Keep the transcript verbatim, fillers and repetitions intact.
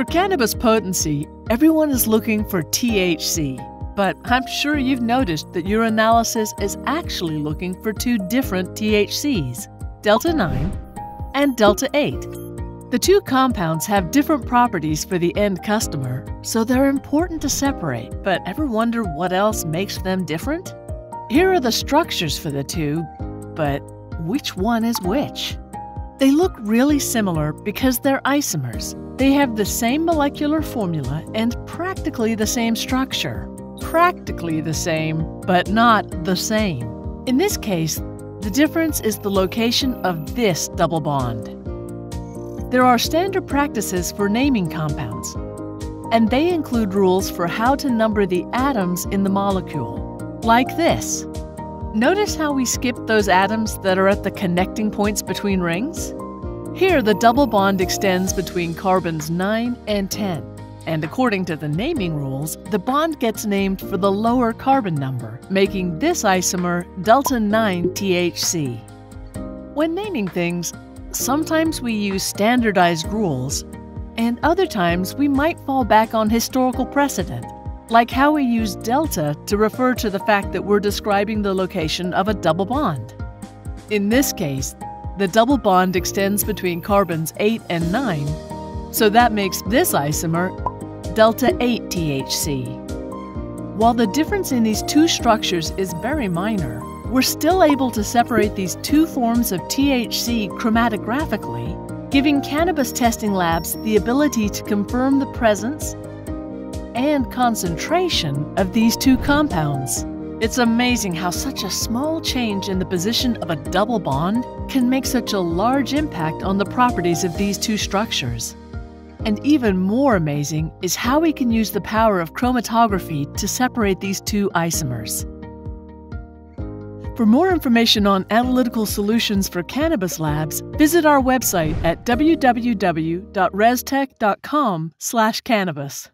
For cannabis potency, everyone is looking for T H C, but I'm sure you've noticed that your analysis is actually looking for two different T H Cs, Delta nine and Delta eight. The two compounds have different properties for the end customer, so they're important to separate, but ever wonder what else makes them different? Here are the structures for the two, but which one is which? They look really similar because they're isomers. They have the same molecular formula and practically the same structure. Practically the same, but not the same. In this case, the difference is the location of this double bond. There are standard practices for naming compounds, and they include rules for how to number the atoms in the molecule, like this. Notice how we skipped those atoms that are at the connecting points between rings? Here, the double bond extends between carbons nine and ten, and according to the naming rules, the bond gets named for the lower carbon number, making this isomer Delta nine T H C. When naming things, sometimes we use standardized rules, and other times we might fall back on historical precedent, like how we use delta to refer to the fact that we're describing the location of a double bond. In this case, the double bond extends between carbons eight and nine, so that makes this isomer Delta eight T H C. While the difference in these two structures is very minor, we're still able to separate these two forms of T H C chromatographically, giving cannabis testing labs the ability to confirm the presence and concentration of these two compounds. It's amazing how such a small change in the position of a double bond can make such a large impact on the properties of these two structures. And even more amazing is how we can use the power of chromatography to separate these two isomers. For more information on analytical solutions for cannabis labs, visit our website at w w w dot restech dot com slash cannabis.